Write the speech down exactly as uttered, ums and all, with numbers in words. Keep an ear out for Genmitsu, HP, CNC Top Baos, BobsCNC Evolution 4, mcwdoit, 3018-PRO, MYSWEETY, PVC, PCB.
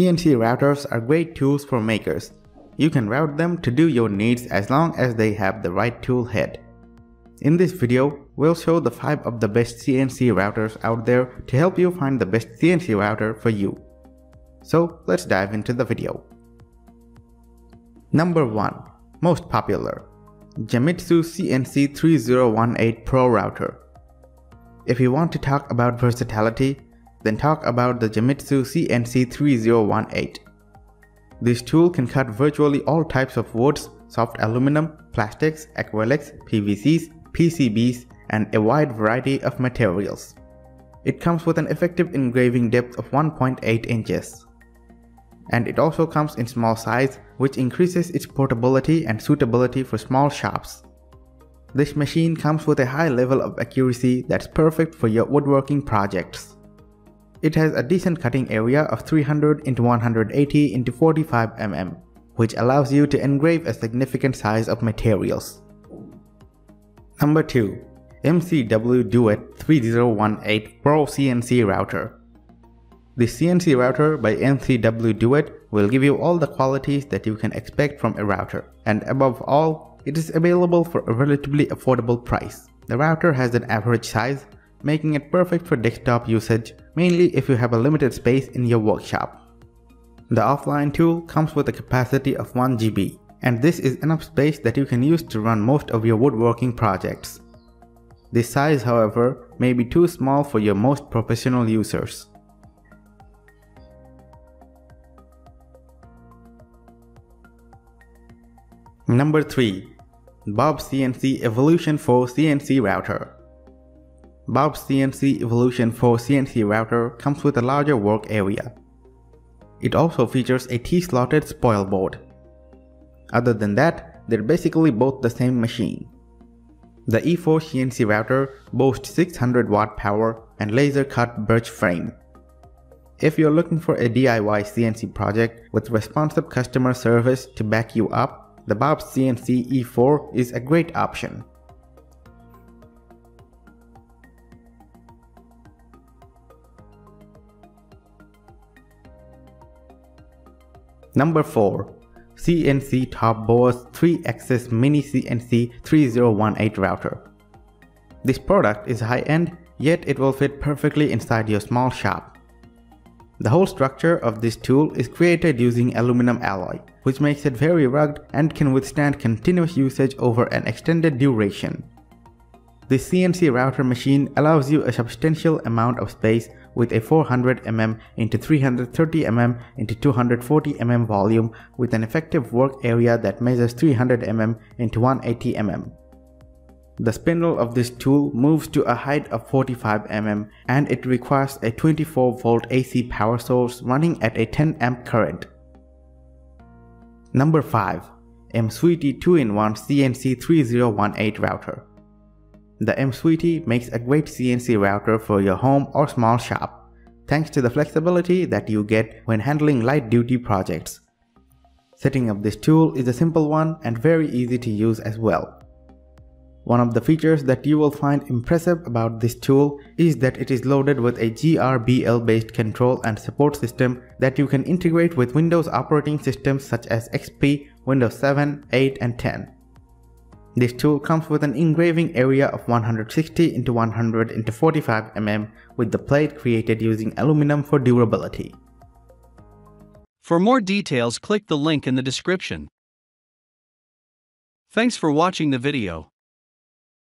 C N C routers are great tools for makers. You can route them to do your needs as long as they have the right tool head. In this video, we'll show the five of the best C N C routers out there to help you find the best C N C router for you. So let's dive into the video. Number one. Most popular. Genmitsu C N C three zero one eight Pro Router. If you want to talk about versatility, then talk about the Genmitsu C N C three zero one eight. This tool can cut virtually all types of woods, soft aluminum, plastics, acrylics, P V Cs, P C Bs, and a wide variety of materials. It comes with an effective engraving depth of one point eight inches. And it also comes in small size, which increases its portability and suitability for small shops. This machine comes with a high level of accuracy that's perfect for your woodworking projects. It has a decent cutting area of three hundred into one hundred eighty into forty-five millimeters, which allows you to engrave a significant size of materials. Number two. mcwdoit three zero one eight Pro C N C Router. The C N C router by mcwdoit will give you all the qualities that you can expect from a router, and above all, it is available for a relatively affordable price. The router has an average size, making it perfect for desktop usage, mainly if you have a limited space in your workshop. The offline tool comes with a capacity of one gigabyte, and this is enough space that you can use to run most of your woodworking projects. This size, however, may be too small for your most professional users. Number three. BobsCNC Evolution four C N C Router. BobsCNC Evolution four C N C router comes with a larger work area. It also features a T-slotted spoil board. Other than that, they're basically both the same machine. The E four C N C router boasts six hundred watt power and laser-cut birch frame. If you're looking for a D I Y C N C project with responsive customer service to back you up, the BobsCNC E four is a great option. Number four. C N C Top Baos three axis Mini C N C three zero one eight Router. This product is high-end, yet it will fit perfectly inside your small shop. The whole structure of this tool is created using aluminum alloy, which makes it very rugged and can withstand continuous usage over an extended duration. This C N C router machine allows you a substantial amount of space with a four hundred millimeters into three hundred thirty millimeters into two hundred forty millimeters volume, with an effective work area that measures three hundred millimeters into one hundred eighty millimeters. The spindle of this tool moves to a height of forty-five millimeters, and it requires a twenty-four volt A C power source running at a ten amp current. Number five. MYSWEETY two in one C N C three zero one eight Router. The MYSWEETY makes a great C N C router for your home or small shop, thanks to the flexibility that you get when handling light-duty projects. Setting up this tool is a simple one and very easy to use as well. One of the features that you will find impressive about this tool is that it is loaded with a G R B L-based control and support system that you can integrate with Windows operating systems such as X P, Windows seven, eight, and ten. This tool comes with an engraving area of one hundred sixty into one hundred into forty-five millimeters, with the plate created using aluminum for durability. For more details, click the link in the description. Thanks for watching the video.